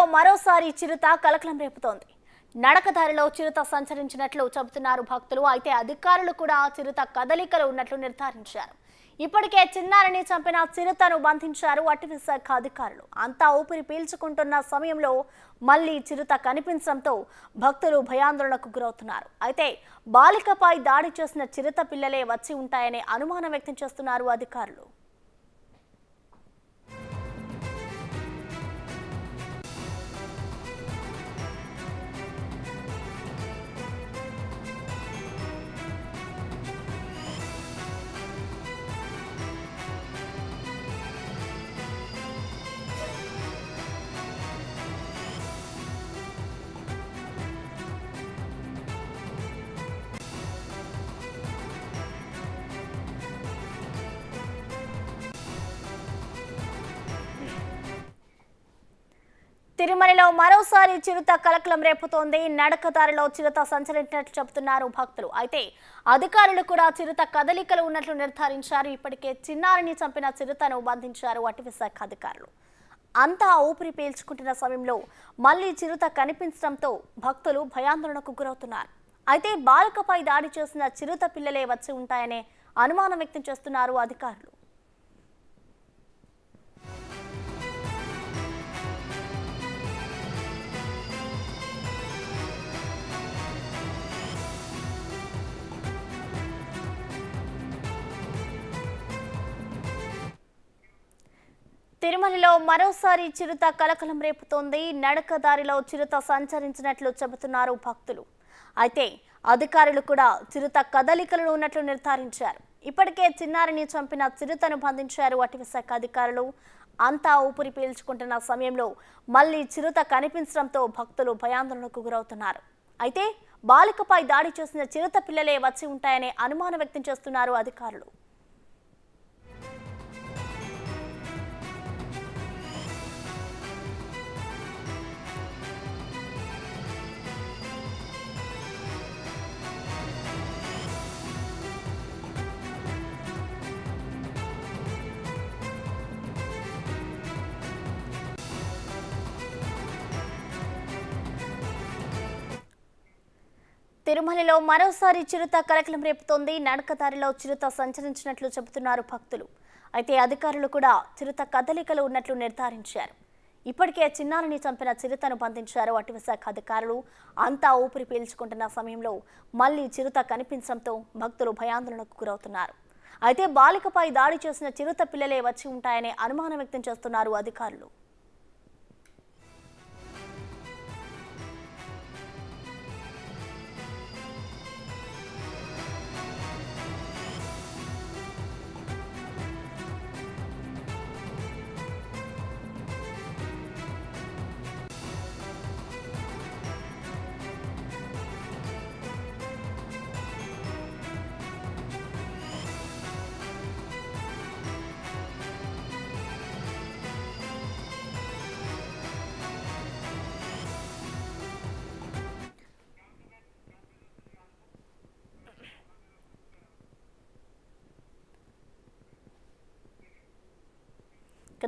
జిల్లాలో మరోసారి చిరుత కలకలం రేపుతోంది. నడకదారిలో చిరుత సంచరించినట్లు చెబుతున్నారు భక్తులు. అయితే అధికారులు కూడా చిరుత కదలికలు ఉన్నట్లు నిర్ధారించారు. ఇప్పటికే చిన్నారిని చంపిన చిరుతను బంధించారు అటవీ శాఖ అధికారులు. అంతా ఊపిరి పీల్చుకుంటున్న సమయంలో మళ్లీ చిరుత కనిపించడంతో భక్తులు భయాందోళనకు గురవుతున్నారు. అయితే బాలికపై దాడి చేసిన చిరుత పిల్లలే వచ్చి ఉంటాయనే అనుమానం వ్యక్తం చేస్తున్నారు అధికారులు. తిరుమలలో మరోసారి చిరుత కలకలం రేపుతోంది. నడకదారిలో చిరుత సంచరించినట్లు చెబుతున్నారు భక్తులు. అయితే అధికారులు కూడా చిరుత కదలికలు ఉన్నట్లు నిర్ధారించారు. ఇప్పటికే చిన్నారిని చంపిన చిరుతను బంధించారు అటవీ శాఖ అధికారులు. అంతా ఊపిరి పీల్చుకుంటున్న సమయంలో మళ్లీ చిరుత కనిపించడంతో భక్తులు భయాందోళనకు గురవుతున్నారు. అయితే బాలికపై దాడి చేసిన చిరుత పిల్లలే వచ్చి ఉంటాయనే అనుమానం వ్యక్తం చేస్తున్నారు అధికారులు. తిరుమలలో మరోసారి చిరుత కలకలం రేపుతోంది. నడకదారిలో చిరుత సంచరించినట్లు చెబుతున్నారు భక్తులు. అయితే అధికారులు కూడా చిరుత కదలికలు ఉన్నట్లు నిర్ధారించారు. ఇప్పటికే చిన్నారిని చంపిన చిరుతను బంధించారు అటవీ శాఖ అధికారులు. అంతా ఊపిరి పీల్చుకుంటున్న సమయంలో మళ్లీ చిరుత కనిపించడంతో భక్తులు భయాందోళనకు గురవుతున్నారు. అయితే బాలికపై దాడి చేసిన చిరుత పిల్లలే వచ్చి ఉంటాయనే అనుమానం వ్యక్తం చేస్తున్నారు అధికారులు. తిరుమలలో మరోసారి చిరుత కలకలం రేపుతోంది. నడకదారిలో చిరుత సంచరించినట్లు చెబుతున్నారు భక్తులు. అయితే అధికారులు కూడా చిరుత కదలికలు ఉన్నట్లు నిర్ధారించారు. ఇప్పటికే చిన్నారిని చంపిన చిరుతను బంధించారు అటవీ శాఖ అధికారులు. అంతా ఊపిరి పీల్చుకుంటున్న సమయంలో మళ్లీ చిరుత కనిపించడంతో భక్తులు భయాందోళనకు గురవుతున్నారు. అయితే బాలికపై దాడి చేసిన చిరుత పిల్లలే వచ్చి ఉంటాయనే అనుమానం వ్యక్తం చేస్తున్నారు అధికారులు.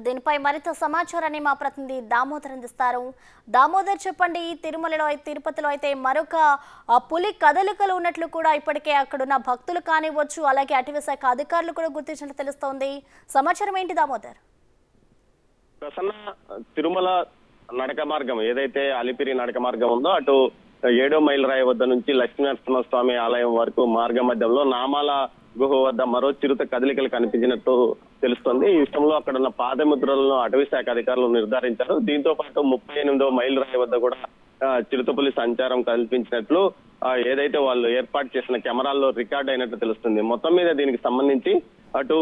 దీనిపై మరింత సమాచారాన్ని మా ప్రతినిధి దామోదర్ అందిస్తారు. దామోదర్, చెప్పండి, తిరుపతిలో అయితే మరొక పులి కదలికలు ఉన్నట్లు కూడా ఇప్పటికే అక్కడున్న భక్తులు కానివ్వచ్చు, అలాగే అటవీ శాఖ అధికారులు కూడా గుర్తించినట్లు తెలుస్తోంది. సమాచారం ఏంటి దామోదర్? తిరుమల నడక మార్గం ఏదైతే అలిపిరి నడక మార్గం ఉందో, అటు 7వ మైలురాయి వద్ద నుంచి లక్ష్మీనరసింహ స్వామి ఆలయం వరకు మార్గ మధ్యంలో నామాల గుహ వద్ద మరో చిరుత కదలికలు కనిపించినట్టు తెలుస్తుంది. ఈ విషయంలో అక్కడ ఉన్న పాదముద్రలను అటవీ శాఖ అధికారులు నిర్ధారించారు. దీంతో పాటు 38వ మైలురాయి వద్ద కూడా చిరుతపులి సంచారం కల్పించినట్లు ఏదైతే వాళ్ళు ఏర్పాటు చేసిన కెమెరాల్లో రికార్డ్ అయినట్లు తెలుస్తుంది. మొత్తం మీద దీనికి సంబంధించి అటు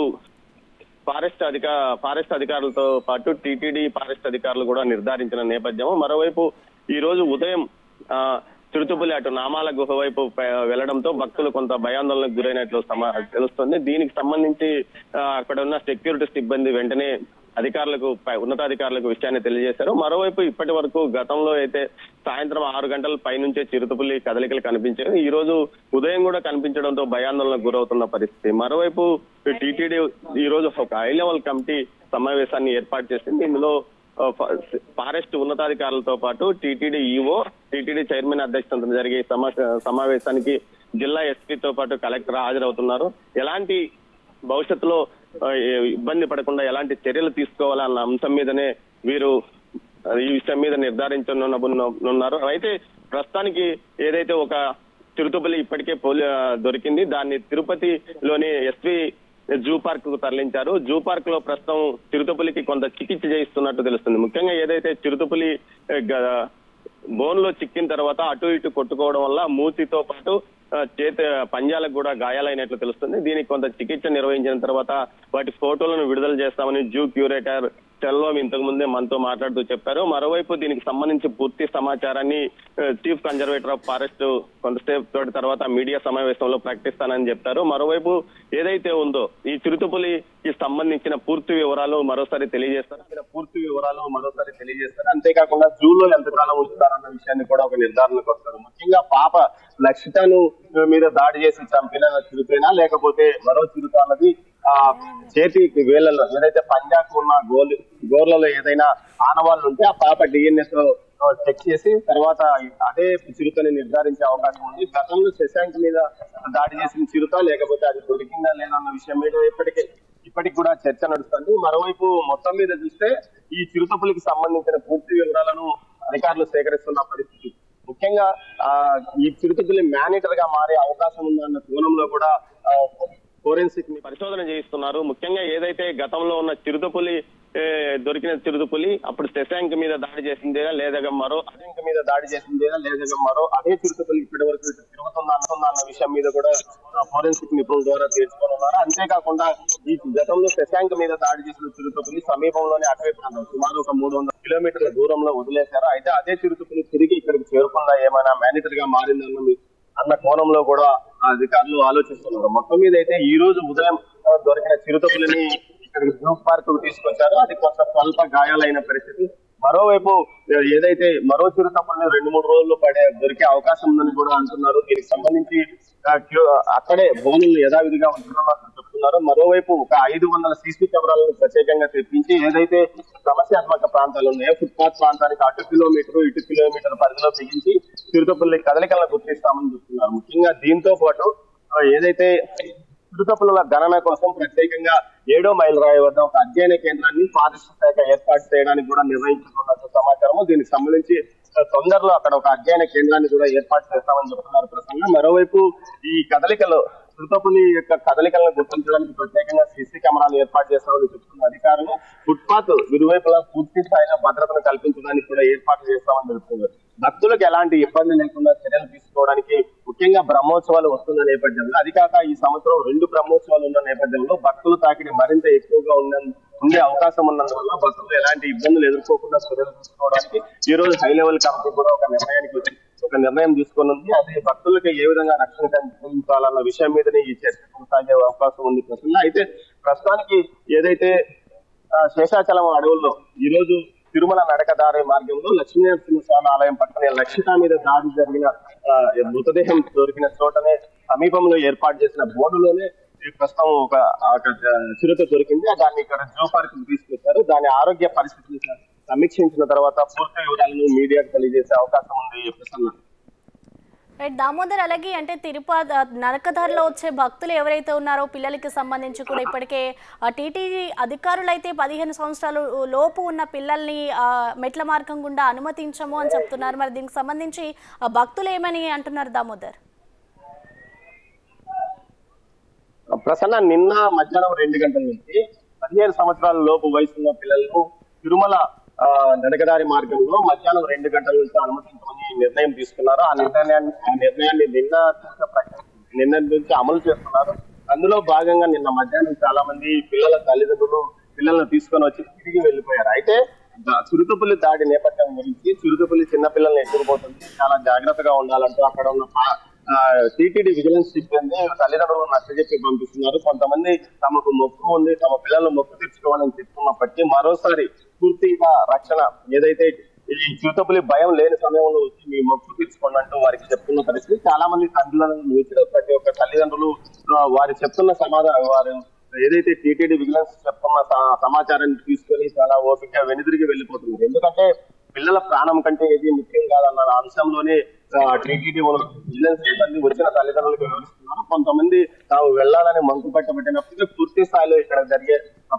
ఫారెస్ట్ అధికారులతో పాటు టీటీడీ ఫారెస్ట్ అధికారులు కూడా నిర్ధారించిన నేపథ్యం. మరోవైపు ఈ రోజు ఉదయం చిరుతపులి అటు నామాల గుహ వైపు వెళ్లడంతో భక్తులు కొంత భయాందోళనకు గురైనట్లు తెలుస్తుంది. దీనికి సంబంధించి అక్కడ ఉన్న సెక్యూరిటీ సిబ్బంది వెంటనే ఉన్నతాధికారులకు విషయాన్ని తెలియజేశారు. మరోవైపు ఇప్పటి వరకు గతంలో అయితే సాయంత్రం 6 గంటల పైనుంచే చిరుతపులి కదలికలు కనిపించాయి. ఈ రోజు ఉదయం కూడా కనిపించడంతో భయాందోళనకు గురవుతున్న పరిస్థితి. మరోవైపు టీటీడీ ఈ రోజు ఒక హై లెవెల్ కమిటీ సమావేశాన్ని ఏర్పాటు చేసింది. ఇందులో ఫారెస్ట్ ఉన్నతాధికారులతో పాటు టీటీడీ ఈఓ, టీటీడీ చైర్మన్ అధ్యక్షతన జరిగే సమావేశానికి జిల్లా ఎస్పీతో పాటు కలెక్టర్ హాజరవుతున్నారు. ఎలాంటి భవిష్యత్తులో ఇబ్బంది పడకుండా ఎలాంటి చర్యలు తీసుకోవాలన్న అంశం మీదనే వీరు ఈ విషయం మీద నిర్ధారించనున్నారు. అయితే ప్రస్తుతానికి ఏదైతే ఒక తిరుపతి ఇప్పటికే దొరికింది, దాన్ని తిరుపతిలోని ఎస్పీ జూ పార్క్ కు తరలించారు. జూ పార్క్ లో ప్రస్తుతం చిరుతపులికి కొంత చికిత్స చేయిస్తున్నట్టు తెలుస్తుంది. ముఖ్యంగా ఏదైతే చిరుతపులి బోన్ లో చిక్కిన తర్వాత అటు ఇటు కొట్టుకోవడం వల్ల మూతితో పాటు చేతి పంజాలకు కూడా గాయాలైనట్లు తెలుస్తుంది. దీనికి కొంత చికిత్స నిర్వహించిన తర్వాత వాటి ఫోటోలను విడుదల చేస్తామని జూ క్యూరేటర్ సెల్వం ఇంతకు ముందే మనతో మాట్లాడుతూ చెప్పారు. మరోవైపు దీనికి సంబంధించి పూర్తి సమాచారాన్ని చీఫ్ కన్జర్వేటర్ ఆఫ్ ఫారెస్ట్ కొంతసేపు తర్వాత మీడియా సమావేశంలో ప్రకటిస్తానని చెప్తారు. మరోవైపు ఏదైతే ఉందో ఈ చిరుతపులికి సంబంధించిన పూర్తి వివరాలు మరోసారి తెలియజేస్తారు. అంతేకాకుండా జూలో ఎంతకాలం ఉంచుతారన్న విషయాన్ని కూడా ఒక నిర్ధారణకు వస్తారు. ముఖ్యంగా పాప లక్షితను మీద దాడి చేసి చంపిన చిరుతైనా లేకపోతే మరో చిరుతన్నది ఆ చేతికి వేళ్లలో ఏదైతే పంజాకు ఉన్న గోర్లలో ఏదైనా ఆనవాళ్ళు ఉంటే ఆ పాప డిఎన్ఏ తో చెక్ చేసి తర్వాత అదే చిరుతని నిర్ధారించే అవకాశం ఉంది. గతంలో శశాంక్ మీద దాడి చేసిన చిరుత లేకపోతే అది దొరికిందా లేదన్న విషయం మీద ఇప్పటికి కూడా చర్చ నడుస్తుంది. మరోవైపు మొత్తం మీద చూస్తే ఈ చిరుతపులికి సంబంధించిన పూర్తి వివరాలను అధికారులు సేకరిస్తున్న పరిస్థితి. ముఖ్యంగా ఈ చిరుతపులి మేనేటర్ గా మారే అవకాశం ఉందన్న కోణంలో కూడా ఫోరెన్సిక్ పరిశోధన చేయిస్తున్నారు. ముఖ్యంగా ఏదైతే గతంలో ఉన్న చిరుతపులి దొరికిన చిరుతపులి అప్పుడు శశాంక్ మీద దాడి చేసిందేనా లేదా మరో అజంక్ మీద దాడి చేసిందేనా లేదా మరో అదే చిరుతపులి ఇప్పటి వరకు తిరుగుతుందా అన్న విషయం మీద కూడా ఫోరెన్సిక్ నిపుణుల ద్వారా తెలుసుకోనున్నారు. అంతేకాకుండా ఈ గతంలో శశాంక్ మీద దాడి చేసిన చిరుతపులి సమీపంలోనే అటవీ ప్రాంతం సుమారు ఒక 300 కిలోమీటర్ల దూరంలో వదిలేశారు. అయితే అదే చిరుతపులి తిరిగి ఇక్కడికి చేరుకుందా ఏమైనా మేనేటర్ గా మారిందన్న కోణంలో కూడా అధికారులు ఆలోచిస్తున్నారు. మొత్తం మీద అయితే ఈ రోజు ఉదయం దొరికిన చిరుతపులిని ఇక్కడికి జూ పార్క్ తీసుకొచ్చారు. అది కొంత స్వల్ప గాయాలైన పరిస్థితి. మరోవైపు ఏదైతే మరో చిరుతపులిని 2-3 రోజులు దొరికే అవకాశం ఉందని కూడా అంటున్నారు. దీనికి సంబంధించి అక్కడే బోనులు యథావిధిగా ఉంటున్నట్లు చెప్తున్నారు. మరోవైపు ఒక 500 సీసీ కెమెరాలను ప్రత్యేకంగా తెప్పించి ఏదైతే సమస్యాత్మక ప్రాంతాలు ఉన్నాయో ఫుట్పాత్ ప్రాంతానికి 1 కిలోమీటర్, ఇటు 1 కిలోమీటర్ పరిధిలో బిగించి చిరుతపుల్లి కదలికలను గుర్తిస్తామని చెప్తున్నారు. ముఖ్యంగా దీంతో పాటు ఏదైతే చిరుతపుల గణన కోసం ప్రత్యేకంగా 7వ మైలురాయి వద్ద ఒక అధ్యయన కేంద్రాన్ని ఫారెస్ట్ శాఖ ఏర్పాటు చేయడానికి కూడా నిర్వహించుకున్నట్టు సమాచారము. దీనికి సంబంధించి తొందరలో అక్కడ ఒక అధ్యయన కేంద్రాన్ని కూడా ఏర్పాటు చేస్తామని చెప్తున్నారు ప్రసన్న. మరోవైపు ఈ కదలికలో చిరుతపులి యొక్క కదలికలను గుర్తించడానికి ప్రత్యేకంగా సీసీ కెమెరాలు ఏర్పాటు చేస్తామని చెప్తున్న అధికారులు ఫుట్పాత్ ఇరువైపులా పూర్తి స్థాయిలో భద్రతను కల్పించడానికి కూడా ఏర్పాట్లు చేస్తామని చెప్తున్నారు. భక్తులకు ఎలాంటి ఇబ్బంది లేకుండా చర్యలు తీసుకోవడానికి ముఖ్యంగా బ్రహ్మోత్సవాలు వస్తున్న నేపథ్యంలో, అది కాక ఈ సంవత్సరం 2 బ్రహ్మోత్సవాలు ఉన్న నేపథ్యంలో భక్తులు తాకిడి మరింత ఎక్కువగా ఉండే అవకాశం ఉన్నందువల్ల భక్తులు ఎలాంటి ఇబ్బందులు ఎదుర్కోకుండా చర్యలు తీసుకోవడానికి ఈ రోజు హై లెవెల్ కమిటీ కూడా ఒక నిర్ణయం తీసుకుని అది భక్తులకి ఏ విధంగా రక్షణ కల్పించాలన్న విషయం మీదనే ఈ చర్చ కొనసాగే అవకాశం ఉంది ప్రసన్న. అయితే ప్రస్తుతానికి ఏదైతే శేషాచలం అడవుల్లో ఈ రోజు తిరుమల నడకదారి మార్గంలో లక్ష్మీనరసింహస్వామి ఆలయం పక్కనే లక్షిత మీద దాడి జరిగిన మృతదేహం దొరికిన చోటనే సమీపంలో ఏర్పాటు చేసిన బోర్డులోనే ప్రస్తుతం ఒక చిరుత దొరికింది. దాన్ని ఇక్కడ జూ పార్క్ తీసుకొచ్చారు. దాని ఆరోగ్య పరిస్థితిని సమీక్షించిన తర్వాత పూర్తి వివరాలను మీడియాకు తెలియజేసే అవకాశం ఉంది ప్రసన్న. దామోదర్, అలాగే అంటే తిరుపతి నరకధారలో వచ్చే భక్తులు ఎవరైతే ఉన్నారో పిల్లలకి సంబంధించి కూడా ఇప్పటికే టీటీడీ అధికారులు అయితే 15 సంవత్సరాలు లోపు ఉన్న పిల్లల్ని మెట్ల మార్గం గుండా అనుమతించము అని చెప్తున్నారు. మరి దీనికి సంబంధించి భక్తులు ఏమని అంటున్నారు దామోదర్? ప్రసన్న, నిన్న మధ్యాహ్నం 2 గంటల నుంచి 15 సంవత్సరాల లోపు వయసు ఉన్న పిల్లలకు తిరుమల నడకదారి మార్గంలో మధ్యాహ్నం 2 గంటల నుంచి అనుమతించమని నిర్ణయం తీసుకున్నారు. ఆ నిర్ణయాన్ని నిన్న నుంచి అమలు చేస్తున్నారు. అందులో భాగంగా నిన్న మధ్యాహ్నం చాలా మంది పిల్లల తల్లిదండ్రులు పిల్లలను తీసుకొని వచ్చి తిరిగి వెళ్ళిపోయారు. అయితే చిరుతపులి దాడి నేపథ్యం గురించి చిరుతపులి చిన్నపిల్లల్ని ఎదుర్కొంటుంది, చాలా జాగ్రత్తగా ఉండాలంటూ అక్కడ ఉన్న టీటీడీ విజిలెన్స్ సిబ్బంది తల్లిదండ్రులను నచ్చజెప్పి పంపిస్తున్నారు. కొంతమంది తమకు మొక్కు ఉంది, తమ పిల్లలు మొక్కు తెచ్చుకోవాలని చెప్తున్నప్పటికీ మరోసారి పూర్తిగా రక్షణ ఏదైతే ఈ చిరుతపులి భయం లేని సమయంలో వచ్చి మీ మొక్కు తీర్చుకోండి అంటూ వారికి చెప్తున్న పరిస్థితి. చాలా మంది తల్లిదండ్రులను ప్రతి ఒక్క తల్లిదండ్రులు వారి చెప్తున్న సమాధానం వారు ఏదైతే టీటీడీ విజిలెన్స్ చెప్తున్న సమాచారాన్ని తీసుకొని చాలా ఓపికగా వెనుదిరిగి వెళ్ళిపోతుంది. ఎందుకంటే పిల్లల ప్రాణం కంటే ఏది ముఖ్యం కాదన్న అంశంలోనే టీటీడీ విజిలెన్స్ సిబ్బంది వచ్చిన తల్లిదండ్రులకు వివరిస్తున్నారు. కొంతమంది తాము వెళ్లాలని మంకు పట్టబట్టినప్పటికీ పూర్తి స్థాయిలో ఇక్కడ జరిగే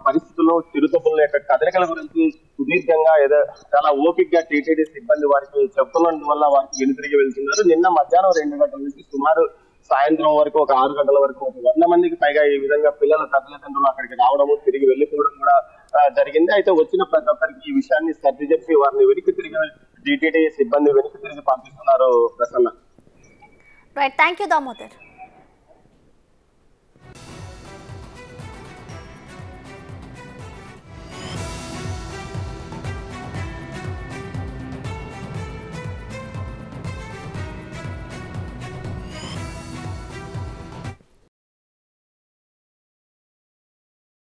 పరిస్థితుల్లో తిరుతపుల యొక్క కదలికల గురించి సుదీర్ఘంగా ఏదో చాలా ఓపికగా టీటీడీ సిబ్బంది వారికి చెప్తున్నందువల్ల వారికి వెనుదిరిగి వెళ్తున్నారు. నిన్న మధ్యాహ్నం 2 గంటల నుంచి సుమారు సాయంత్రం వరకు ఒక 6 గంటల వరకు 100 మందికి పైగా ఈ విధంగా పిల్లల తల్లిదండ్రులు అక్కడికి రావడము తిరిగి వెళ్ళిపోవడం కూడా జరిగింది. అయితే వచ్చిన ప్రతి ఒక్కరికి ఈ విషయాన్ని సర్ది చెప్పి వారిని వెనక్కి తిరిగి టీటీడీ సిబ్బంది వెనక్కి తిరిగి పంపిస్తున్నారు. ప్రసన్న.